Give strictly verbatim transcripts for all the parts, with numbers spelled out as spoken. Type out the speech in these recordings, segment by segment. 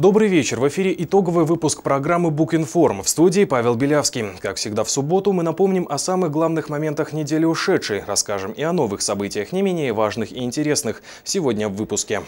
Добрый вечер. В эфире итоговый выпуск программы «Букинформ». В студии Павел Белявский. Как всегда в субботу мы напомним о самых главных моментах недели ушедшей. Расскажем и о новых событиях, не менее важных и интересных. Сегодня в выпуске.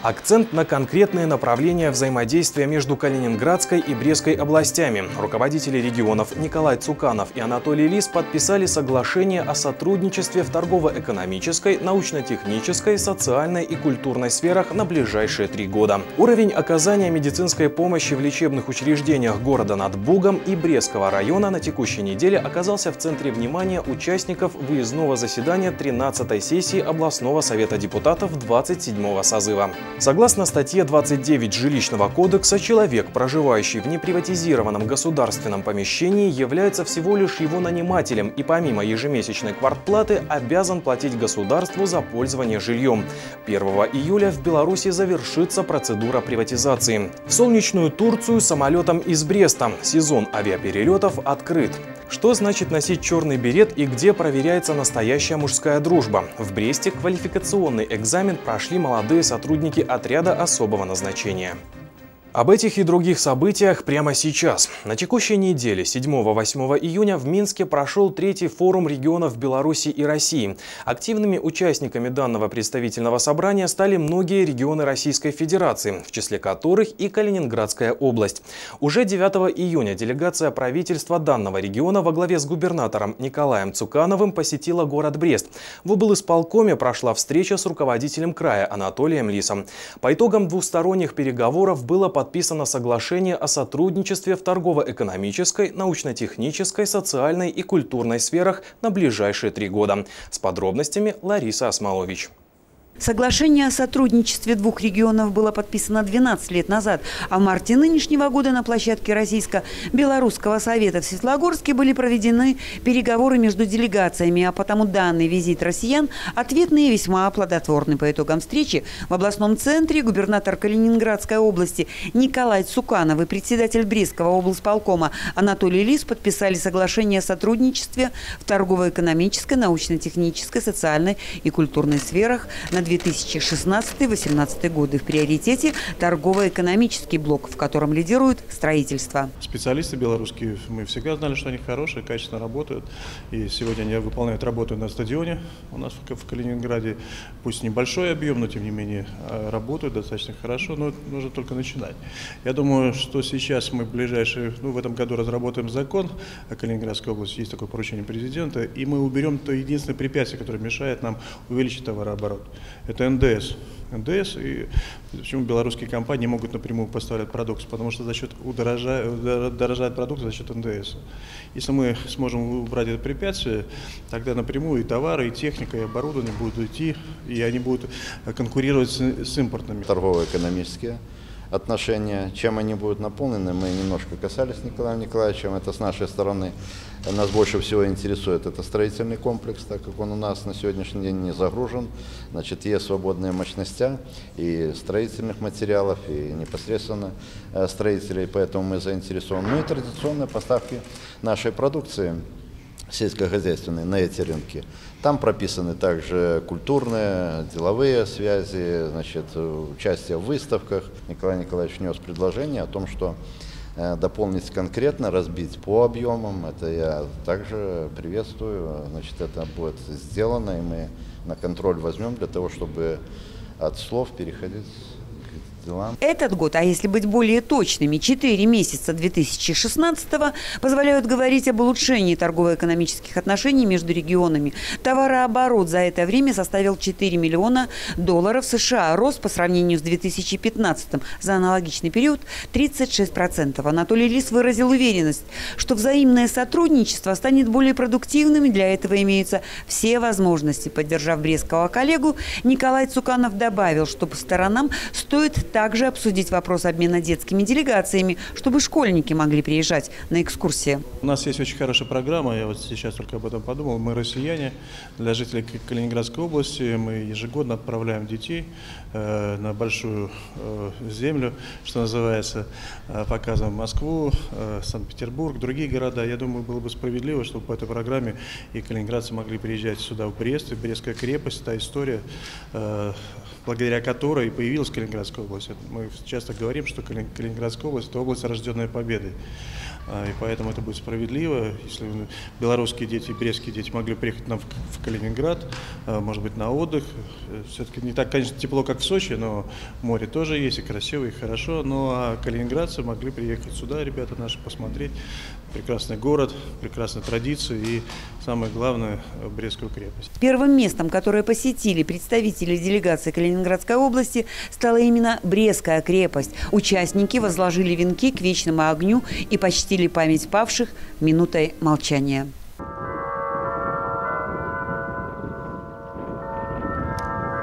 Акцент на конкретные направления взаимодействия между Калининградской и Брестской областями. Руководители регионов Николай Цуканов и Анатолий Лис подписали соглашение о сотрудничестве в торгово-экономической, научно-технической, социальной и культурной сферах на ближайшие три года. Уровень оказания медицинской помощи в лечебных учреждениях города над Бугом и Брестского района на текущей неделе оказался в центре внимания участников выездного заседания тринадцатой сессии областного совета депутатов двадцать седьмого созыва. Согласно статье двадцать девять Жилищного кодекса, человек, проживающий в неприватизированном государственном помещении, является всего лишь его нанимателем и помимо ежемесячной квартплаты обязан платить государству за пользование жильем. первого июля в Беларуси завершится процедура приватизации. В солнечную Турцию самолетом из Бреста. Сезон авиаперелетов открыт. Что значит носить черный берет и где проверяется настоящая мужская дружба? В Бресте квалификационный экзамен прошли молодые сотрудники отряда особого назначения. Об этих и других событиях прямо сейчас. На текущей неделе, седьмого-восьмого июня, в Минске прошел третий форум регионов Беларуси и России. Активными участниками данного представительного собрания стали многие регионы Российской Федерации, в числе которых и Калининградская область. Уже девятого июня делегация правительства данного региона во главе с губернатором Николаем Цукановым посетила город Брест. В облисполкоме прошла встреча с руководителем края Анатолием Лисом. По итогам двусторонних переговоров было подписано Подписано соглашение о сотрудничестве в торгово-экономической, научно-технической, социальной и культурной сферах на ближайшие три года. С подробностями Лариса Осмолович. Соглашение о сотрудничестве двух регионов было подписано двенадцать лет назад, а в марте нынешнего года на площадке Российско-Белорусского совета в Светлогорске были проведены переговоры между делегациями, а потому данный визит россиян ответный и весьма плодотворный. По итогам встречи в областном центре губернатор Калининградской области Николай Цуканов и председатель Брестского облсполкома Анатолий Лис подписали соглашение о сотрудничестве в торгово-экономической, научно-технической, социальной и культурной сферах на две тысячи шестнадцатый — две тысячи восемнадцатый годы. В приоритете торгово-экономический блок, в котором лидирует строительство. Специалисты белорусские, мы всегда знали, что они хорошие, качественно работают. И сегодня они выполняют работу на стадионе у нас в Калининграде. Пусть небольшой объем, но тем не менее работают достаточно хорошо, но нужно только начинать. Я думаю, что сейчас мы в ближайшие, ну, в этом году разработаем закон о Калининградской области, есть такое поручение президента, и мы уберем то единственное препятствие, которое мешает нам увеличить товарооборот. Это эн дэ эс. эн дэ эс и почему белорусские компании могут напрямую поставлять продукцию? Потому что за счет удорожает, дорожает продукция за счет эн дэ эс. Если мы сможем убрать это препятствие, тогда напрямую и товары, и техника, и оборудование будут идти, и они будут конкурировать с, с импортными. Торгово-экономические отношения, чем они будут наполнены, мы немножко касались Николаем Николаевичем, это с нашей стороны. Нас больше всего интересует это строительный комплекс, так как он у нас на сегодняшний день не загружен. Значит, есть свободные мощности и строительных материалов, и непосредственно строителей, поэтому мы заинтересованы. Ну и традиционные поставки нашей продукции сельскохозяйственной на эти рынки. Там прописаны также культурные, деловые связи, значит, участие в выставках. Николай Николаевич внес предложение о том, что дополнить конкретно, разбить по объемам. Это я также приветствую. Значит, это будет сделано, и мы на контроль возьмем для того, чтобы от слов переходить. Этот год, а если быть более точными, четыре месяца две тысячи шестнадцатого позволяют говорить об улучшении торгово-экономических отношений между регионами. Товарооборот за это время составил четыре миллиона долларов США. Рост по сравнению с две тысячи пятнадцатым за аналогичный период тридцать шесть процентов. Анатолий Лис выразил уверенность, что взаимное сотрудничество станет более продуктивным, и для этого имеются все возможности. Поддержав брестского коллегу, Николай Цуканов добавил, что по сторонам стоит также обсудить вопрос обмена детскими делегациями, чтобы школьники могли приезжать на экскурсии. У нас есть очень хорошая программа, я вот сейчас только об этом подумал. Мы россияне, для жителей Калининградской области мы ежегодно отправляем детей э, на большую э, землю, что называется, э, показываем Москву, э, Санкт-Петербург, другие города. Я думаю, было бы справедливо, чтобы по этой программе и калининградцы могли приезжать сюда, в Брест, и Брестская крепость, та история, э, благодаря которой появилась Калининградская область. есть мы часто говорим, что Калининградская область – это область, рожденная победой. И поэтому это будет справедливо, если белорусские дети и брестские дети могли приехать нам в Калининград, может быть, на отдых. Все-таки не так, конечно, тепло, как в Сочи, но море тоже есть, и красиво, и хорошо. Ну а калининградцы могли приехать сюда, ребята наши, посмотреть. Прекрасный город, прекрасные традиции и, самое главное, Брестскую крепость. Первым местом, которое посетили представители делегации Калининградской области, стала именно Брестская крепость. Участники возложили венки к вечному огню и почти память павших минутой молчания.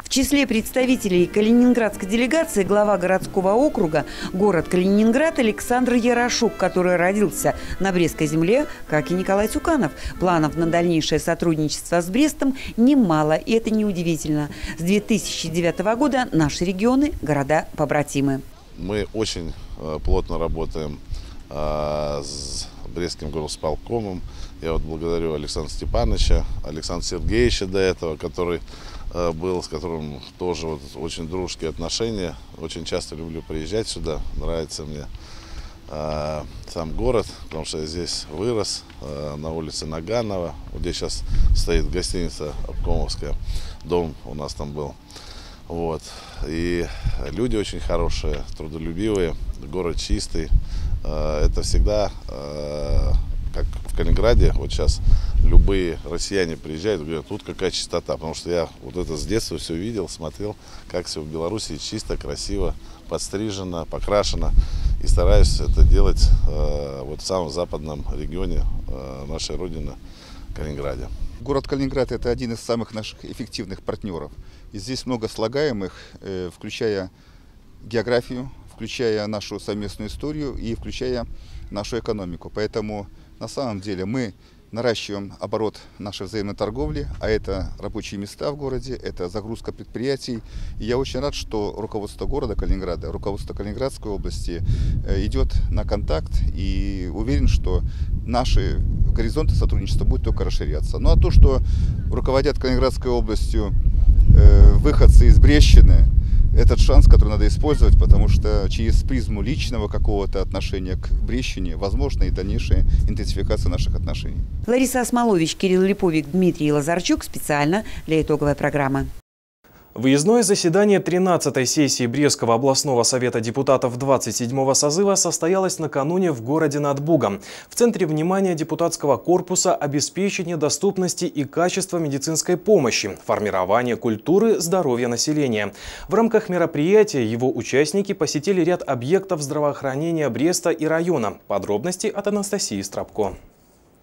В числе представителей калининградской делегации глава городского округа город Калининград Александр Ярошук, который родился на Брестской земле, как и Николай Цуканов. Планов на дальнейшее сотрудничество с Брестом немало, и это неудивительно. С две тысячи девятого года наши регионы, города-побратимы. Мы очень плотно работаем с Брестским горосполкомом. Я вот благодарю Александра Степановича, Александра Сергеевича до этого, который был, с которым тоже вот очень дружеские отношения. Очень часто люблю приезжать сюда. Нравится мне э, сам город, потому что я здесь вырос, э, на улице Наганова, где сейчас стоит гостиница обкомовская. Дом у нас там был. Вот. И люди очень хорошие, трудолюбивые, город чистый. Это всегда, как в Калининграде, вот сейчас любые россияне приезжают и говорят, тут какая чистота. Потому что я вот это с детства все видел, смотрел, как все в Беларуси чисто, красиво, подстрижено, покрашено. И стараюсь это делать вот в самом западном регионе нашей Родины, Калининграде. Город Калининград – это один из самых наших эффективных партнеров. И здесь много слагаемых, включая географию, включая нашу совместную историю и включая нашу экономику. Поэтому на самом деле мы наращиваем оборот нашей взаимной торговли, а это рабочие места в городе, это загрузка предприятий. И я очень рад, что руководство города Калининграда, руководство Калининградской области идет на контакт и уверен, что наши горизонты сотрудничества будут только расширяться. Ну а то, что руководят Калининградской областью э, выходцы из Брещины, этот шанс, который надо использовать, потому что через призму личного какого-то отношения к Брещине возможна и дальнейшая интенсификация наших отношений. Лариса Осмолович, Кирилл Липовик, Дмитрий Лазарчук. Специально для итоговой программы. Выездное заседание тринадцатой сессии Брестского областного совета депутатов двадцать седьмого созыва состоялось накануне в городе над Бугом. В центре внимания депутатского корпуса обеспечение доступности и качества медицинской помощи, формирование культуры здоровья населения. В рамках мероприятия его участники посетили ряд объектов здравоохранения Бреста и района. Подробности от Анастасии Страпко.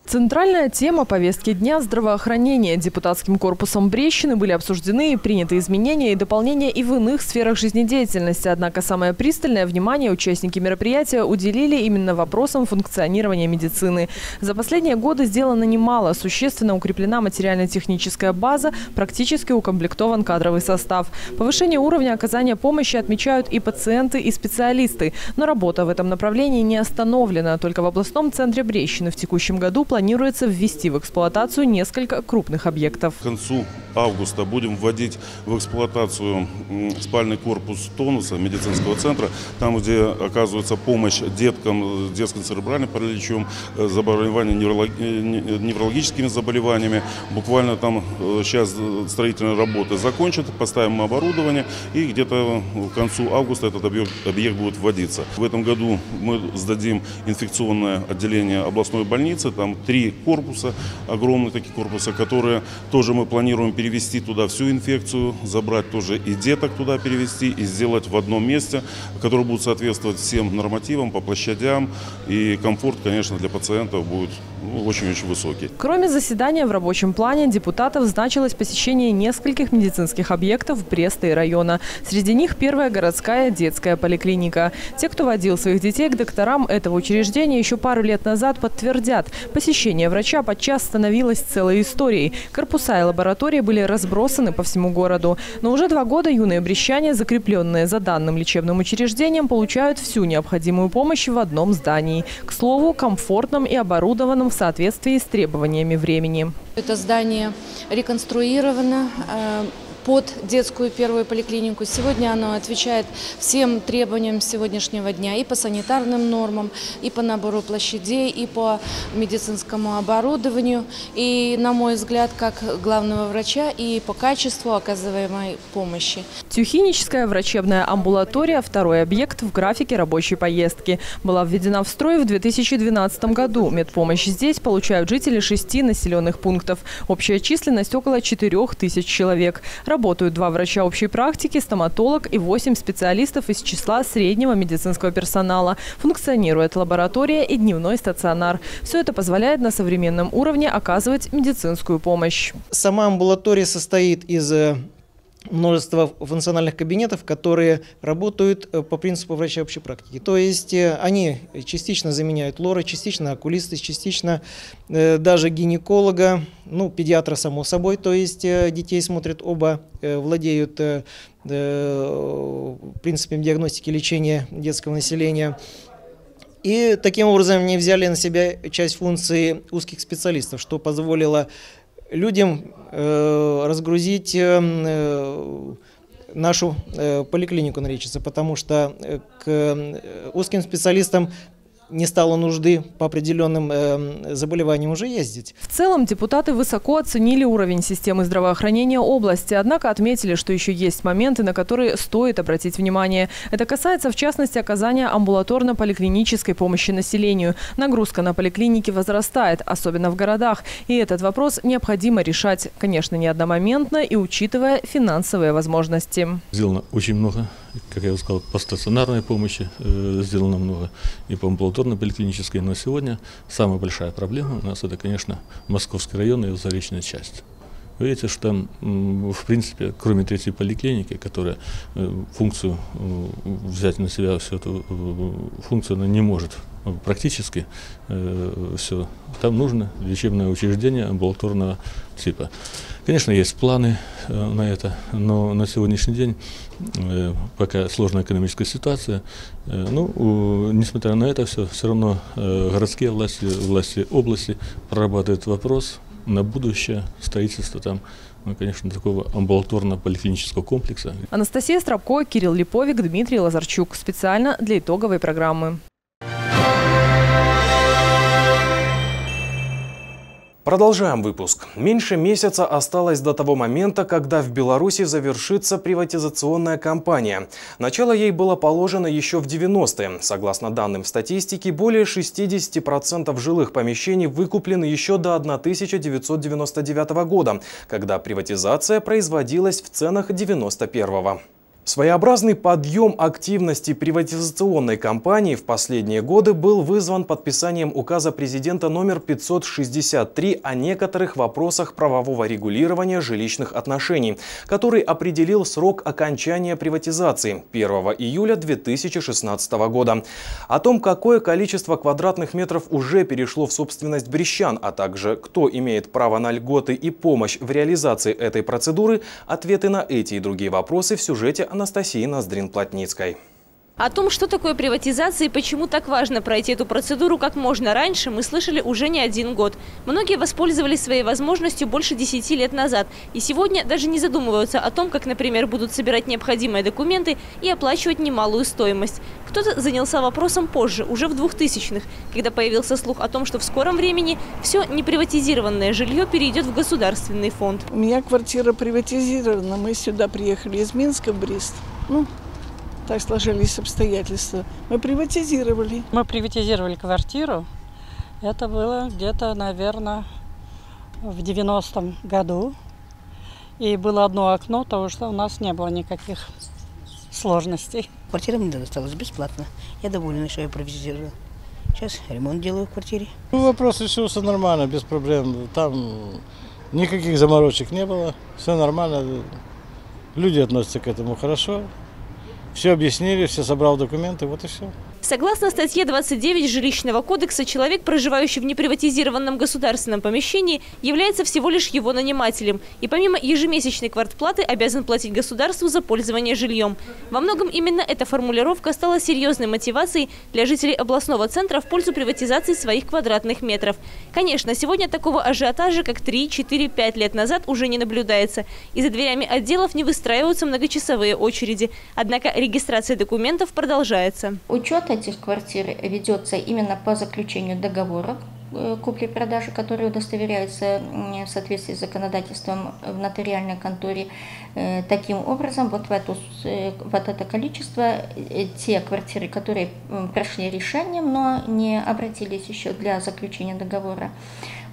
Центральная тема повестки дня – здравоохранение. Депутатским корпусом Брещины были обсуждены и приняты изменения и дополнения и в иных сферах жизнедеятельности. Однако самое пристальное внимание участники мероприятия уделили именно вопросам функционирования медицины. За последние годы сделано немало. Существенно укреплена материально-техническая база, практически укомплектован кадровый состав. Повышение уровня оказания помощи отмечают и пациенты, и специалисты. Но работа в этом направлении не остановлена. Только в областном центре Брещины в текущем году планируется планируется ввести в эксплуатацию несколько крупных объектов. К концу августа будем вводить в эксплуатацию спальный корпус тонуса медицинского центра, там, где оказывается помощь деткам с детским церебральным параличом, заболеванием неврологическими заболеваниями. Буквально там сейчас строительные работы закончат, поставим оборудование, и где-то к концу августа этот объект, объект будет вводиться. В этом году мы сдадим инфекционное отделение областной больницы, там три корпуса, огромные такие корпуса, которые тоже мы планируем перевести туда всю инфекцию, забрать тоже и деток туда перевести и сделать в одном месте, которые будут соответствовать всем нормативам по площадям. И комфорт, конечно, для пациентов будет очень-очень высокий. Кроме заседания в рабочем плане депутатов значилось посещение нескольких медицинских объектов Бреста и района. Среди них первая городская детская поликлиника. Те, кто водил своих детей к докторам этого учреждения еще пару лет назад, подтвердят – посещение врача подчас становилось целой историей. Корпуса и лаборатории были разбросаны по всему городу. Но уже два года юные брещане, закрепленные за данным лечебным учреждением, получают всю необходимую помощь в одном здании. К слову, комфортном и оборудованном в соответствии с требованиями времени. Это здание реконструировано. под детскую первую поликлинику. Сегодня оно отвечает всем требованиям сегодняшнего дня и по санитарным нормам, и по набору площадей, и по медицинскому оборудованию, и, на мой взгляд, как главного врача, и по качеству оказываемой помощи. Тюхиническая врачебная амбулатория – второй объект в графике рабочей поездки. Была введена в строй в две тысячи двенадцатом году. Медпомощь здесь получают жители шести населенных пунктов. Общая численность – около четырёх тысяч человек. Работают два врача общей практики, стоматолог и восемь специалистов из числа среднего медицинского персонала. Функционирует лаборатория и дневной стационар. Все это позволяет на современном уровне оказывать медицинскую помощь. Сама амбулатория состоит из множество функциональных кабинетов, которые работают по принципу врача общей практики. То есть они частично заменяют лора, частично окулиста, частично даже гинеколога, ну, педиатра, само собой. То есть детей смотрят оба, владеют принципами диагностики лечения детского населения. И таким образом они взяли на себя часть функций узких специалистов, что позволило людям э, разгрузить э, нашу э, поликлинику, наречится, потому что к узким специалистам не стало нужды по определенным э, заболеваниям уже ездить. В целом депутаты высоко оценили уровень системы здравоохранения области, однако отметили, что еще есть моменты, на которые стоит обратить внимание. Это касается, в частности, оказания амбулаторно-поликлинической помощи населению. Нагрузка на поликлиники возрастает, особенно в городах, и этот вопрос необходимо решать, конечно, не одномоментно и учитывая финансовые возможности. Сделано очень много, как я уже сказал, по стационарной помощи э, сделано много и по амбулаторной поликлинической, но сегодня самая большая проблема у нас это, конечно, Московский район и его заречная часть. Вы видите, что там, в принципе, кроме третьей поликлиники, которая функцию взять на себя, всю эту функцию она не может практически, все, там нужно лечебное учреждение амбулаторного типа. Конечно, есть планы на это, но на сегодняшний день пока сложная экономическая ситуация. Ну, несмотря на это все, все равно городские власти, власти области прорабатывают вопрос на будущее строительство там, ну, конечно, такого амбулаторно-поликлинического комплекса. Анастасия Страпко, Кирилл Липовик, Дмитрий Лазарчук. Специально для итоговой программы. Продолжаем выпуск. Меньше месяца осталось до того момента, когда в Беларуси завершится приватизационная кампания. Начало ей было положено еще в девяностые. Согласно данным статистики, более шестидесяти процентов жилых помещений выкуплены еще до тысяча девятьсот девяносто девятого года, когда приватизация производилась в ценах девяносто первого. Своеобразный подъем активности приватизационной кампании в последние годы был вызван подписанием указа президента номер пятьсот шестьдесят три о некоторых вопросах правового регулирования жилищных отношений, который определил срок окончания приватизации первого июля две тысячи шестнадцатого года. О том, какое количество квадратных метров уже перешло в собственность брестчан, а также кто имеет право на льготы и помощь в реализации этой процедуры, ответы на эти и другие вопросы в сюжете Анастасии Ноздрин-Плотницкой. О том, что такое приватизация и почему так важно пройти эту процедуру как можно раньше, мы слышали уже не один год. Многие воспользовались своей возможностью больше десяти лет назад. И сегодня даже не задумываются о том, как, например, будут собирать необходимые документы и оплачивать немалую стоимость. Кто-то занялся вопросом позже, уже в двухтысячных, когда появился слух о том, что в скором времени все неприватизированное жилье перейдет в государственный фонд. У меня квартира приватизирована. Мы сюда приехали из Минска в Брест. Ну, так сложились обстоятельства. Мы приватизировали. Мы приватизировали квартиру. Это было где-то, наверное, в девяностом году. И было одно окно, потому что у нас не было никаких сложностей. Квартира мне досталась бесплатно. Я довольна, что я приватизировала. Сейчас ремонт делаю в квартире. Ну, вопрос решился нормально, без проблем. Там никаких заморочек не было. Все нормально. Люди относятся к этому хорошо. Все объяснили, все собрал документы, вот и все. Согласно статье двадцать девять Жилищного кодекса, человек, проживающий в неприватизированном государственном помещении, является всего лишь его нанимателем и помимо ежемесячной квартплаты обязан платить государству за пользование жильем. Во многом именно эта формулировка стала серьезной мотивацией для жителей областного центра в пользу приватизации своих квадратных метров. Конечно, сегодня такого ажиотажа, как три, четыре, пять лет назад, уже не наблюдается, и за дверями отделов не выстраиваются многочасовые очереди. Однако регистрация документов продолжается. Учет этих квартир ведется именно по заключению договора купли-продажи, которые удостоверяются в соответствии с законодательством в нотариальной конторе. Таким образом, вот в, эту, вот это количество, те квартиры, которые прошли решением, но не обратились еще для заключения договора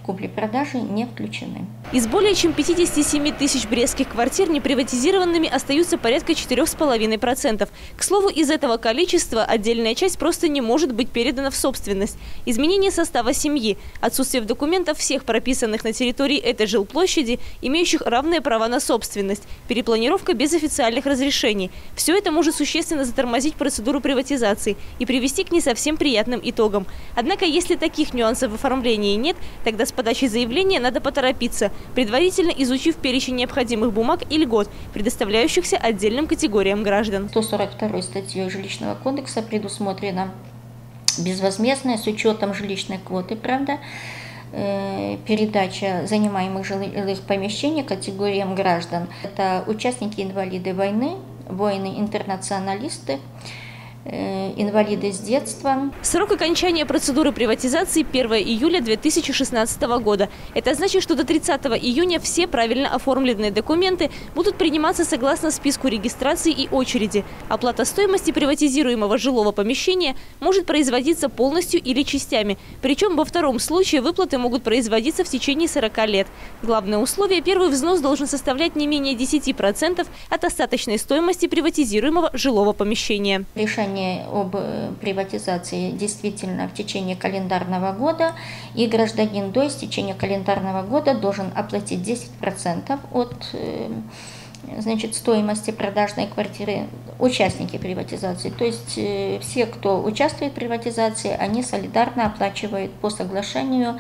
купли-продажи, не включены. Из более чем пятидесяти семи тысяч брестских квартир неприватизированными остаются порядка четырёх с половиной процентов. К слову, из этого количества отдельная часть просто не может быть передана в собственность. Изменение состава семьи, отсутствие в документах всех прописанных на территории этой жилплощади, имеющих равные права на собственность, перепланировка без официальных разрешений. Все это может существенно затормозить процедуру приватизации и привести к не совсем приятным итогам. Однако, если таких нюансов в оформлении нет, тогда с подачей заявления надо поторопиться, предварительно изучив перечень необходимых бумаг и льгот, предоставляющихся отдельным категориям граждан. сто сорок второй статьей Жилищного кодекса предусмотрено безвозмездное, с учетом жилищной квоты, правда, передача занимаемых жилых помещений категориям граждан. Это участники, инвалиды войны, воины-интернационалисты, инвалиды с детства. Срок окончания процедуры приватизации первое июля две тысячи шестнадцатого года. Это значит, что до тридцатого июня все правильно оформленные документы будут приниматься согласно списку регистрации и очереди. Оплата стоимости приватизируемого жилого помещения может производиться полностью или частями. Причем во втором случае выплаты могут производиться в течение сорока лет. Главное условие – первый взнос должен составлять не менее десяти процентов от остаточной стоимости приватизируемого жилого помещения. Решение об приватизации действительно в течение календарного года, и гражданин до истечения календарного года должен оплатить десять процентов от, значит, стоимости продажной квартиры. Участники приватизации, то есть все, кто участвует в приватизации, они солидарно оплачивают по соглашению,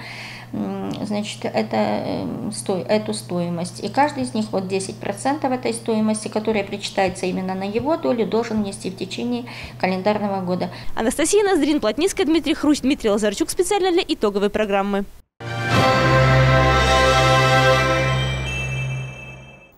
значит, это, сто, эту стоимость. И каждый из них вот десять процентов этой стоимости, которая причитается именно на его долю, должен внести в течение календарного года. Анастасия Ноздрин-Плотницкая, Дмитрий Хрущ, Дмитрий Лазарчук. Специально для итоговой программы.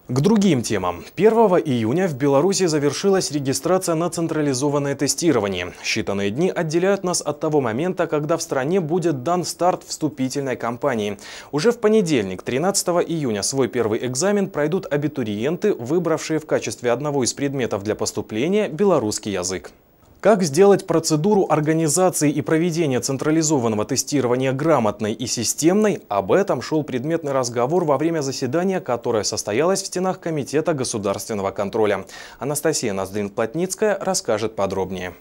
К другим темам. первого июня в Беларуси завершилась регистрация на централизованное тестирование. Считанные дни отделяют нас от того момента, когда в стране будет дан старт вступительной кампании. Уже в понедельник, тринадцатого июня, свой первый экзамен пройдут абитуриенты, выбравшие в качестве одного из предметов для поступления белорусский язык. Как сделать процедуру организации и проведения централизованного тестирования грамотной и системной, об этом шел предметный разговор во время заседания, которое состоялось в стенах Комитета государственного контроля. Анастасия Ноздрин-Плотницкая расскажет подробнее.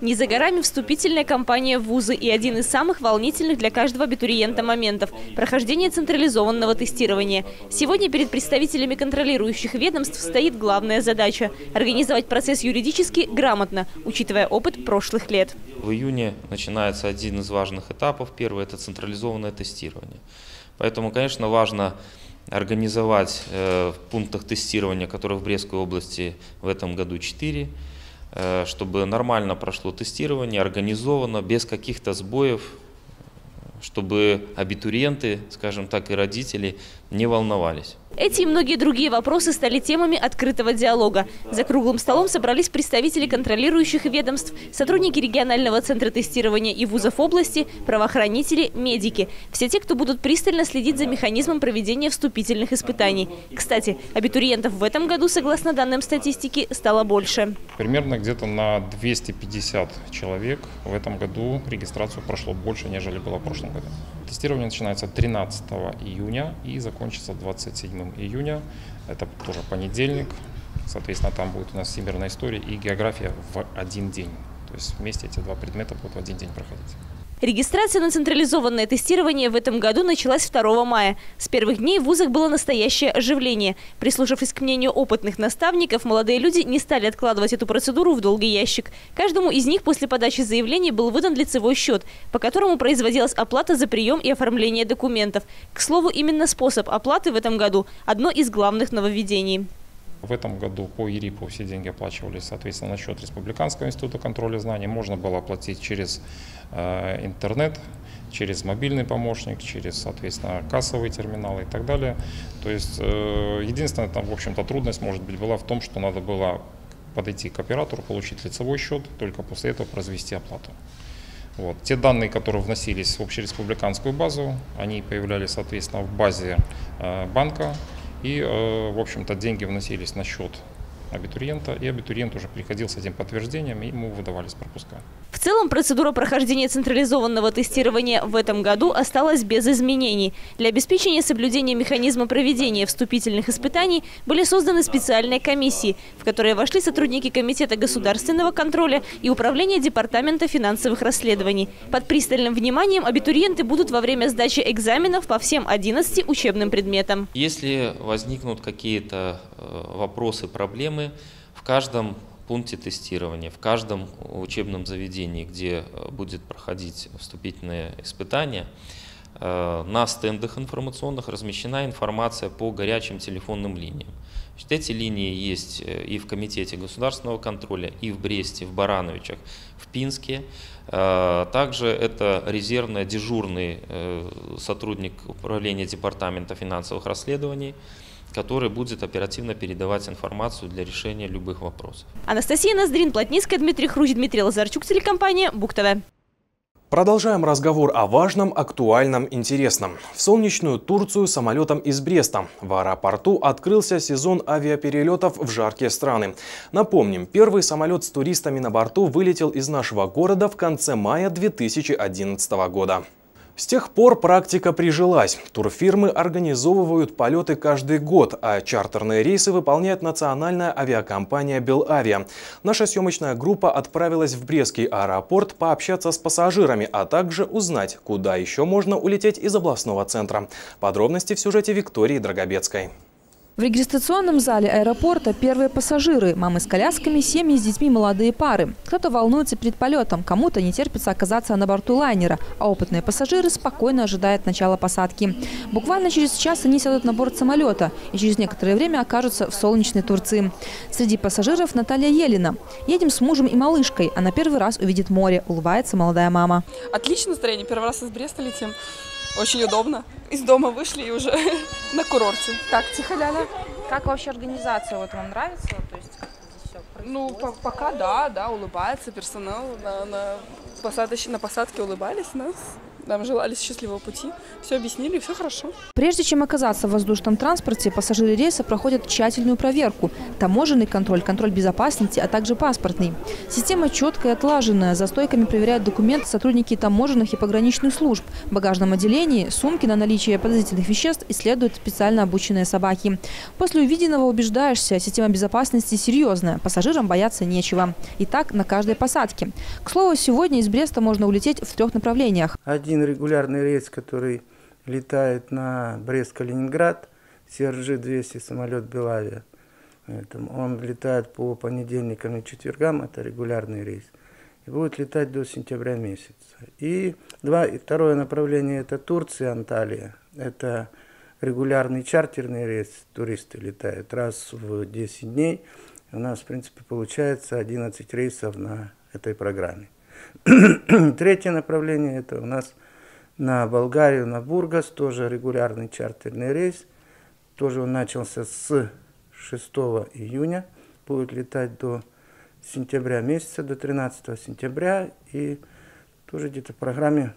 Не за горами вступительная кампания в вузы и один из самых волнительных для каждого абитуриента моментов – прохождение централизованного тестирования. Сегодня перед представителями контролирующих ведомств стоит главная задача – организовать процесс юридически грамотно, учитывая опыт прошлых лет. В июне начинается один из важных этапов. Первый – это централизованное тестирование. Поэтому, конечно, важно организовать в пунктах тестирования, которые в Брестской области в этом году четыре, чтобы нормально прошло тестирование, организовано, без каких-то сбоев, чтобы абитуриенты, скажем так, и родители не волновались. Эти и многие другие вопросы стали темами открытого диалога. За круглым столом собрались представители контролирующих ведомств, сотрудники регионального центра тестирования и вузов области, правоохранители, медики. Все те, кто будут пристально следить за механизмом проведения вступительных испытаний. Кстати, абитуриентов в этом году, согласно данным статистики, стало больше. Примерно где-то на двести пятьдесят человек в этом году регистрацию прошло больше, нежели было в прошлом году. Тестирование начинается тринадцатого июня и закончится двадцать седьмого июня. Это тоже понедельник. Соответственно, там будет у нас всемирная история и география в один день. То есть вместе эти два предмета будут в один день проходить. Регистрация на централизованное тестирование в этом году началась второго мая. С первых дней в вузах было настоящее оживление. Прислушавшись к мнению опытных наставников, молодые люди не стали откладывать эту процедуру в долгий ящик. Каждому из них после подачи заявления был выдан лицевой счет, по которому производилась оплата за прием и оформление документов. К слову, именно способ оплаты в этом году – одно из главных нововведений. В этом году по ИРИПу все деньги оплачивались, соответственно, на счет Республиканского института контроля знаний. Можно было оплатить через э, интернет, через мобильный помощник, через, соответственно, кассовые терминалы и так далее. То есть э, единственная там, в общем-то, трудность, может быть, была в том, что надо было подойти к оператору, получить лицевой счет, только после этого произвести оплату. Вот. Те данные, которые вносились в общереспубликанскую базу, они появлялись, соответственно, в базе э, банка. И, в общем-то, деньги вносились на счет абитуриента, и абитуриент уже приходил с этим подтверждением, и ему выдавались пропуска. В целом процедура прохождения централизованного тестирования в этом году осталась без изменений. Для обеспечения соблюдения механизма проведения вступительных испытаний были созданы специальные комиссии, в которые вошли сотрудники Комитета государственного контроля и Управления Департамента финансовых расследований. Под пристальным вниманием абитуриенты будут во время сдачи экзаменов по всем одиннадцати учебным предметам. Если возникнут какие-то вопросы, проблемы, в каждом пункте тестирования, в каждом учебном заведении, где будет проходить вступительные испытания, на стендах информационных размещена информация по горячим телефонным линиям. Значит, эти линии есть и в Комитете государственного контроля, и в Бресте, в Барановичах, в Пинске. Также это резервный дежурный сотрудник Управления Департамента финансовых расследований, который будет оперативно передавать информацию для решения любых вопросов. Анастасия Ноздрин-Плотницкая, Дмитрий Хрущ, Дмитрий Лазарчук, телекомпания Буг-ТВ. Продолжаем разговор о важном, актуальном, интересном. В солнечную Турцию самолетом из Бреста. В аэропорту открылся сезон авиаперелетов в жаркие страны. Напомним, первый самолет с туристами на борту вылетел из нашего города в конце мая две тысячи одиннадцатого года. С тех пор практика прижилась. Турфирмы организовывают полеты каждый год, а чартерные рейсы выполняет национальная авиакомпания «Белавиа». Наша съемочная группа отправилась в Брестский аэропорт пообщаться с пассажирами, а также узнать, куда еще можно улететь из областного центра. Подробности в сюжете Виктории Драгобецкой. В регистрационном зале аэропорта первые пассажиры, мамы с колясками, семьи с детьми, молодые пары. Кто-то волнуется перед полетом, кому-то не терпится оказаться на борту лайнера, а опытные пассажиры спокойно ожидают начала посадки. Буквально через час они сядут на борт самолета и через некоторое время окажутся в солнечной Турции. Среди пассажиров Наталья Елина. «Едем с мужем и малышкой. Она первый раз увидит море», – улыбается молодая мама. «Отличное настроение. Первый раз из Бреста летим. Очень удобно. Из дома вышли и уже на курорте. Так, тихо-ляля. Как вообще организация? Вот вам нравится? То есть, как здесь все ну, по пока да, да, улыбается персонал. На, на, посадоч... на посадке улыбались нас. Нам желали счастливого пути. Все объяснили, все хорошо. Прежде чем оказаться в воздушном транспорте, пассажиры рейса проходят тщательную проверку. Таможенный контроль, контроль безопасности, а также паспортный. Система четкая и отлаженная. За стойками проверяют документы сотрудники таможенных и пограничных служб. В багажном отделении сумки на наличие подозрительных веществ исследуют специально обученные собаки. После увиденного убеждаешься, система безопасности серьезная. Пассажирам бояться нечего. И так на каждой посадке. К слову, сегодня из Бреста можно улететь в трех направлениях. Один регулярный рейс, который летает на Брест-Калининград, Си Эр Джи двести, самолет Белавиа. Он летает по понедельникам и четвергам, это регулярный рейс. И будет летать до сентября месяца. И, два, и второе направление – это Турция, Анталия. Это регулярный чартерный рейс, туристы летают раз в десять дней. У нас, в принципе, получается одиннадцать рейсов на этой программе. Третье направление – это у нас на Болгарию, на Бургас, тоже регулярный чартерный рейс. Тоже он начался с шестого июня, будет летать до сентября месяца, до тринадцатого сентября. И тоже где-то в программе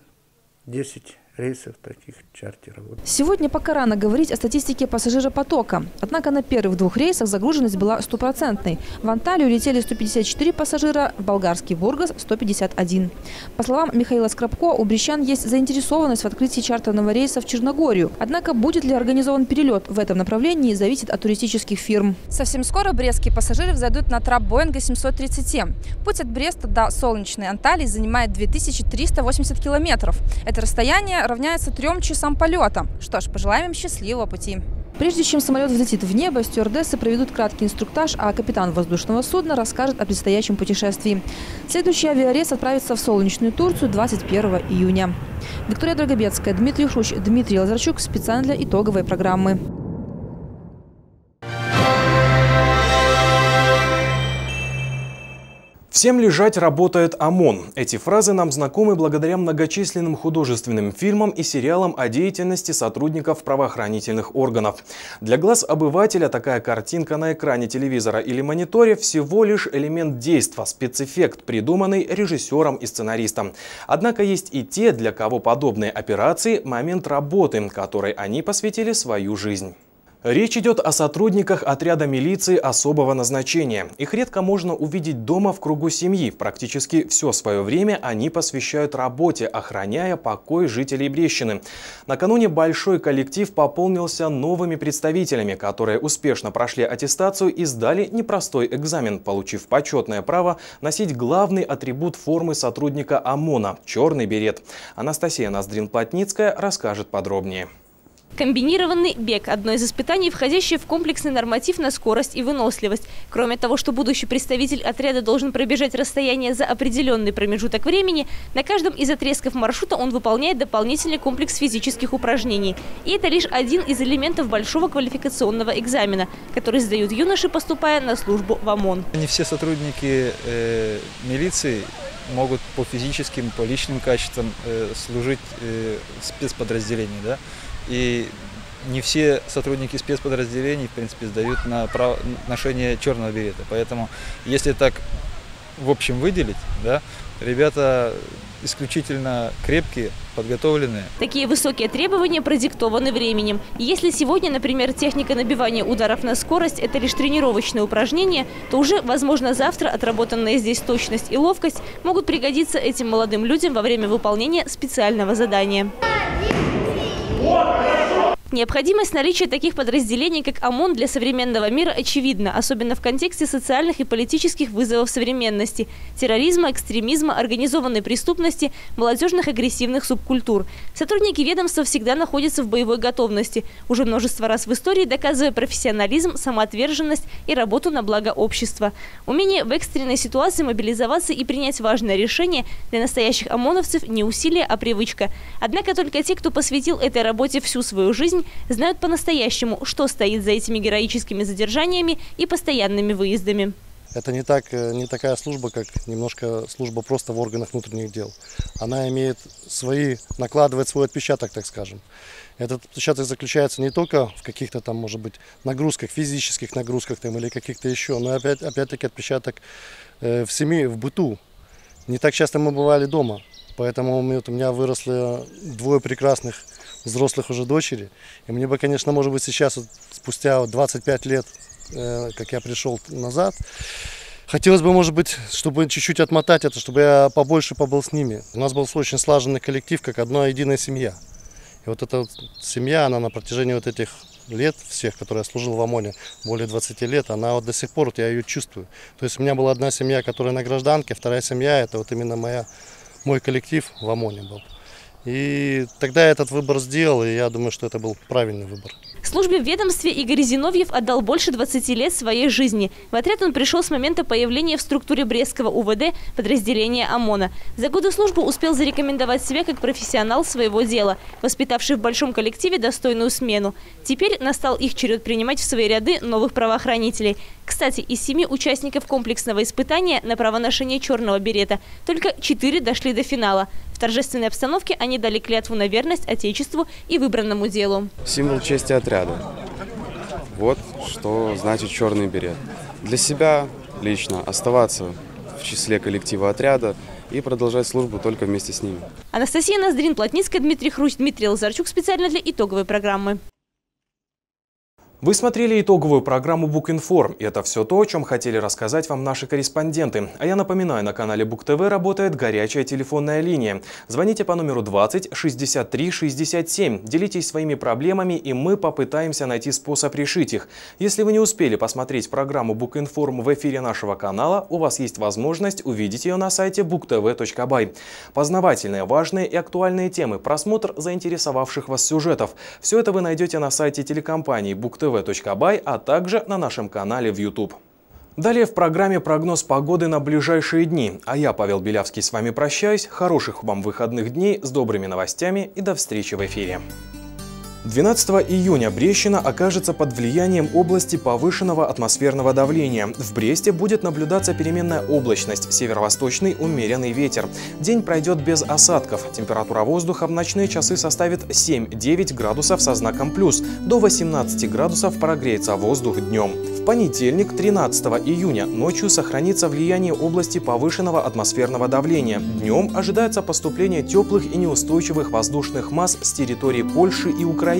десять рейсов таких чартеров. Сегодня пока рано говорить о статистике пассажиропотока. Однако на первых двух рейсах загруженность была стопроцентной. В Анталию летели сто пятьдесят четыре пассажира, в болгарский Бургас – сто пятьдесят один. По словам Михаила Скропко, у брещан есть заинтересованность в открытии чартерного рейса в Черногорию. Однако будет ли организован перелет в этом направлении, зависит от туристических фирм. Совсем скоро брестские пассажиры взойдут на трап Боинга семьсот тридцать семь. Путь от Бреста до солнечной Анталии занимает две тысячи триста восемьдесят километров. Это расстояние равняется трем часам полета. Что ж, пожелаем им счастливого пути. Прежде чем самолет взлетит в небо, стюардессы проведут краткий инструктаж, а капитан воздушного судна расскажет о предстоящем путешествии. Следующий авиарейс отправится в солнечную Турцию двадцать первого июня. Виктория Драгобецкая, Дмитрий Хрущ, Дмитрий Лазарчук. Специально для итоговой программы. «Всем лежать работает ОМОН» – эти фразы нам знакомы благодаря многочисленным художественным фильмам и сериалам о деятельности сотрудников правоохранительных органов. Для глаз обывателя такая картинка на экране телевизора или мониторе – всего лишь элемент действа, спецэффект, придуманный режиссером и сценаристом. Однако есть и те, для кого подобные операции – момент работы, которой они посвятили свою жизнь. Речь идет о сотрудниках отряда милиции особого назначения. Их редко можно увидеть дома в кругу семьи. Практически все свое время они посвящают работе, охраняя покой жителей Брещины. Накануне большой коллектив пополнился новыми представителями, которые успешно прошли аттестацию и сдали непростой экзамен, получив почетное право носить главный атрибут формы сотрудника ОМОНа – черный берет. Анастасия Ноздрин-Плотницкая расскажет подробнее. Комбинированный бег – одно из испытаний, входящее в комплексный норматив на скорость и выносливость. Кроме того, что будущий представитель отряда должен пробежать расстояние за определенный промежуток времени, на каждом из отрезков маршрута он выполняет дополнительный комплекс физических упражнений. И это лишь один из элементов большого квалификационного экзамена, который сдают юноши, поступая на службу в ОМОН. Не все сотрудники э, милиции могут по физическим, по личным качествам э, служить э, в спецподразделении, да? И не все сотрудники спецподразделений, в принципе, сдают на ношение черного берета. Поэтому, если так в общем выделить, да, ребята исключительно крепкие, подготовленные. Такие высокие требования продиктованы временем. Если сегодня, например, техника набивания ударов на скорость – это лишь тренировочное упражнение, то уже, возможно, завтра отработанная здесь точность и ловкость могут пригодиться этим молодым людям во время выполнения специального задания. Необходимость наличия таких подразделений, как ОМОН, для современного мира очевидна, особенно в контексте социальных и политических вызовов современности – терроризма, экстремизма, организованной преступности, молодежных агрессивных субкультур. Сотрудники ведомства всегда находятся в боевой готовности, уже множество раз в истории доказывая профессионализм, самоотверженность и работу на благо общества. Умение в экстренной ситуации мобилизоваться и принять важное решение для настоящих ОМОНовцев не усилие, а привычка. Однако только те, кто посвятил этой работе всю свою жизнь, знают по-настоящему, что стоит за этими героическими задержаниями и постоянными выездами. Это не, так, не такая служба, как немножко служба просто в органах внутренних дел. Она имеет свои, накладывает свой отпечаток, так скажем. Этот отпечаток заключается не только в каких-то там, может быть, нагрузках, физических нагрузках там, или каких-то еще, но опять, опять-таки отпечаток в семье, в быту. Не так часто мы бывали дома, поэтому у меня выросли двое прекрасных взрослых уже дочери. И мне бы, конечно, может быть, сейчас, вот, спустя двадцать пять лет, э, как я пришел назад, хотелось бы, может быть, чтобы чуть-чуть отмотать это, чтобы я побольше побыл с ними. У нас был очень слаженный коллектив, как одна единая семья. И вот эта вот семья, она на протяжении вот этих лет всех, которые я служил в ОМОНе, более двадцати лет, она вот до сих пор, вот я ее чувствую. То есть у меня была одна семья, которая на гражданке, вторая семья, это вот именно моя, мой коллектив в ОМОНе был. И тогда я этот выбор сделал, и я думаю, что это был правильный выбор. Службе в ведомстве Игорь Зиновьев отдал больше двадцати лет своей жизни. В отряд он пришел с момента появления в структуре брестского УВД подразделения ОМОНа. За годы службы успел зарекомендовать себя как профессионал своего дела, воспитавший в большом коллективе достойную смену. Теперь настал их черед принимать в свои ряды новых правоохранителей. Кстати, из семи участников комплексного испытания на право ношения черного берета только четыре дошли до финала. В торжественной обстановке они дали клятву на верность Отечеству и выбранному делу. Символ чести отряда. Вот что значит черный берет. Для себя лично оставаться в в числе коллектива отряда и продолжать службу только вместе с ними. Анастасия Ноздрин-Плотницкая, Дмитрий Хрущ, Дмитрий Лазарчук. Специально для итоговой программы. Вы смотрели итоговую программу «Букинформ». И это все то, о чем хотели рассказать вам наши корреспонденты. А я напоминаю, на канале Буг-ТВ работает горячая телефонная линия. Звоните по номеру двадцать шестьдесят три шестьдесят семь, делитесь своими проблемами, и мы попытаемся найти способ решить их. Если вы не успели посмотреть программу «Букинформ» в эфире нашего канала, у вас есть возможность увидеть ее на сайте буг тэ вэ точка бай. Познавательные, важные и актуальные темы, просмотр заинтересовавших вас сюжетов – все это вы найдете на сайте телекомпании «Буг-ТВ», а также на нашем канале в ютуб. Далее в программе прогноз погоды на ближайшие дни. А я, Павел Белявский, с вами прощаюсь. Хороших вам выходных дней с добрыми новостями и до встречи в эфире. двенадцатого июня Брещина окажется под влиянием области повышенного атмосферного давления. В Бресте будет наблюдаться переменная облачность, северо-восточный умеренный ветер. День пройдет без осадков. Температура воздуха в ночные часы составит семь-девять градусов со знаком «плюс». До восемнадцати градусов прогреется воздух днем. В понедельник, тринадцатого июня, ночью сохранится влияние области повышенного атмосферного давления. Днем ожидается поступление теплых и неустойчивых воздушных масс с территории Польши и Украины.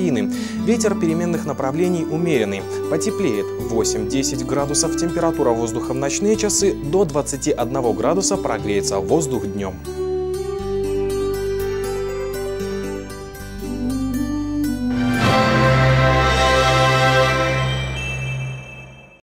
Ветер переменных направлений умеренный. Потеплеет восемь-десять градусов, температура воздуха в ночные часы до двадцати одного градуса, прогреется воздух днем.